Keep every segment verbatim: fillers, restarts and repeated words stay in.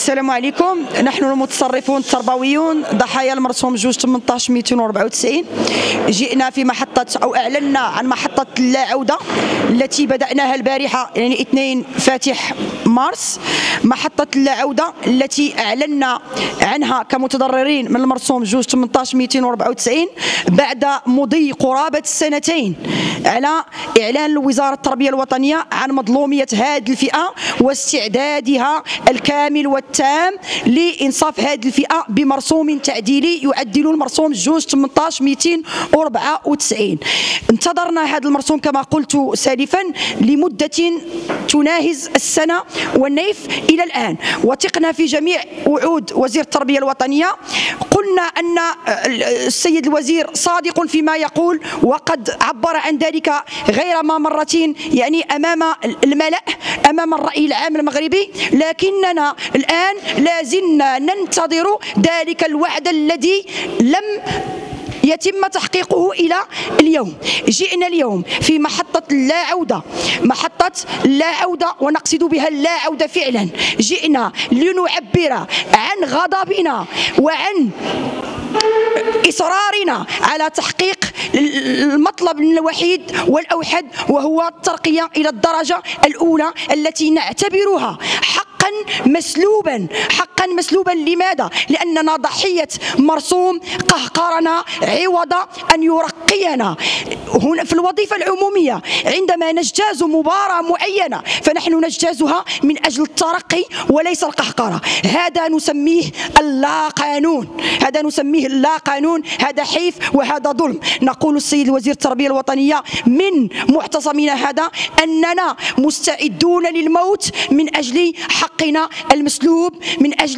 السلام عليكم. نحن المتصرفون التربويون ضحايا المرسوم جوش ثمانية عشر مئتين وأربعة وتسعين جئنا في محطة أو أعلنا عن محطة اللاعودة التي بدأناها البارحة يعني اثنين فاتح مارس. محطة اللاعودة التي أعلنا عنها كمتضررين من المرسوم جوش ثمانية عشر مئتين وأربعة وتسعين بعد مضي قرابة سنتين على إعلان وزارة التربية الوطنية عن مظلومية هذه الفئة واستعدادها الكامل والتام لإنصاف هذه الفئة بمرسوم تعديلي يعدل المرسوم جوج ثمانية عشر مئتين وأربعة وتسعين. انتظرنا هذا المرسوم كما قلت سالفا لمدة تناهز السنة والنيف إلى الآن، وثقنا في جميع وعود وزير التربية الوطنية. قلنا أن السيد الوزير صادق فيما يقول وقد عبر عن ذلك غير ما مرتين يعني أمام الملأ أمام الرأي العام المغربي، لكننا الآن لازلنا ننتظر ذلك الوعد الذي لم يتم تحقيقه إلى اليوم. جئنا اليوم في محطة اللاعودة، محطة اللاعودة ونقصد بها اللاعودة فعلا، جئنا لنعبر عن غضبنا وعن إصرارنا على تحقيق المطلب الوحيد والأوحد وهو الترقية إلى الدرجة الأولى التي نعتبرها حقا مسلوبا. حقا مسلوبا لماذا؟ لأننا ضحية مرسوم قهقرنا عوض أن يرقينا. هنا في الوظيفة العمومية عندما نجتاز مباراة معينة فنحن نجتازها من أجل الترقي وليس القهقرة. هذا نسميه اللا قانون، هذا نسميه اللا قانون، هذا حيف وهذا ظلم. نقول السيد وزير التربية الوطنية من معتصمنا هذا أننا مستعدون للموت من أجل حقنا المسلوب، من أجل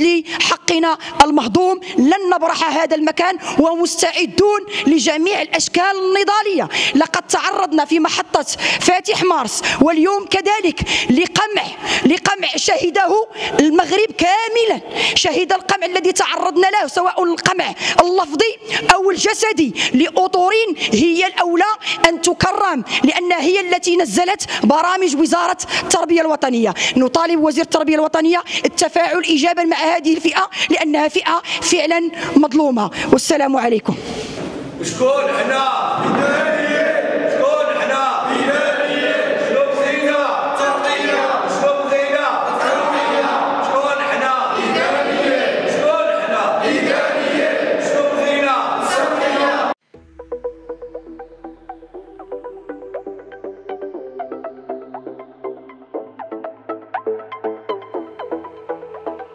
حقنا المهضوم. لن نبرح هذا المكان ومستعدون لجميع الأشكال النضالية. لقد تعرضنا في محطة فاتح مارس واليوم كذلك لقمع لقمع شهده المغرب كاملا، شهد القمع الذي تعرضنا له سواء القمع اللفظي أو الجسدي لأطور هي الأولى أن تكرم لأنها هي التي نزلت برامج وزارة التربية الوطنية. نطالب وزير التربية الوطنية التفاعل إيجابا مع هذه الفئة لأنها فئة فعلا مظلومة. والسلام عليكم. شكون حنا